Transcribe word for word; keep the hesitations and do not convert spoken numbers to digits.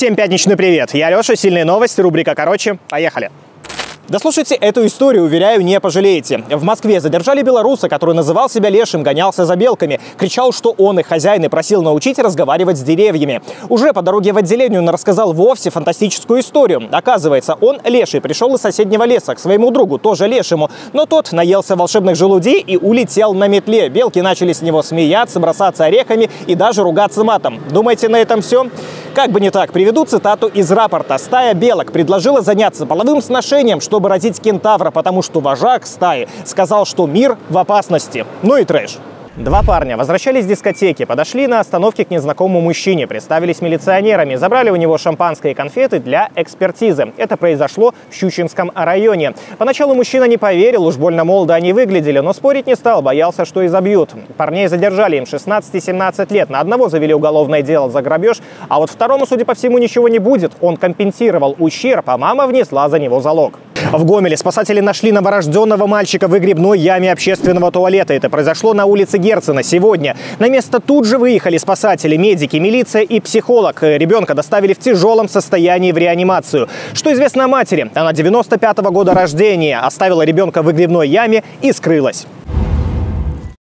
Всем пятничный привет! Я Леша, Сильные новости, рубрика «Короче». Поехали! Дослушайте эту историю, уверяю, не пожалеете. В Москве задержали белоруса, который называл себя лешим, гонялся за белками, кричал, что он их хозяин, и просил научить разговаривать с деревьями. Уже по дороге в отделение он рассказал вовсе фантастическую историю. Оказывается, он, леший, пришел из соседнего леса к своему другу, тоже лешему, но тот наелся волшебных желудей и улетел на метле. Белки начали с него смеяться, бросаться орехами и даже ругаться матом. Думаете, на этом все? Как бы не так, приведу цитату из рапорта. Стая белок предложила заняться половым сношением, чтобы родить кентавра, потому что вожак стаи сказал, что мир в опасности. Ну и трэш. Два парня возвращались с дискотеки, подошли на остановке к незнакомому мужчине, представились милиционерами, забрали у него шампанское и конфеты для экспертизы. Это произошло в Щучинском районе. Поначалу мужчина не поверил, уж больно молодо они выглядели, но спорить не стал, боялся, что изобьют. Парней задержали, им шестнадцать и семнадцать лет. На одного завели уголовное дело за грабеж, а вот второму, судя по всему, ничего не будет. Он компенсировал ущерб, а мама внесла за него залог. В Гомеле спасатели нашли новорожденного мальчика в выгребной яме общественного туалета. Это произошло на улице Герцена сегодня. На место тут же выехали спасатели, медики, милиция и психолог. Ребенка доставили в тяжелом состоянии в реанимацию. Что известно о матери? Она девяносто пятого года рождения, оставила ребенка в выгребной яме и скрылась.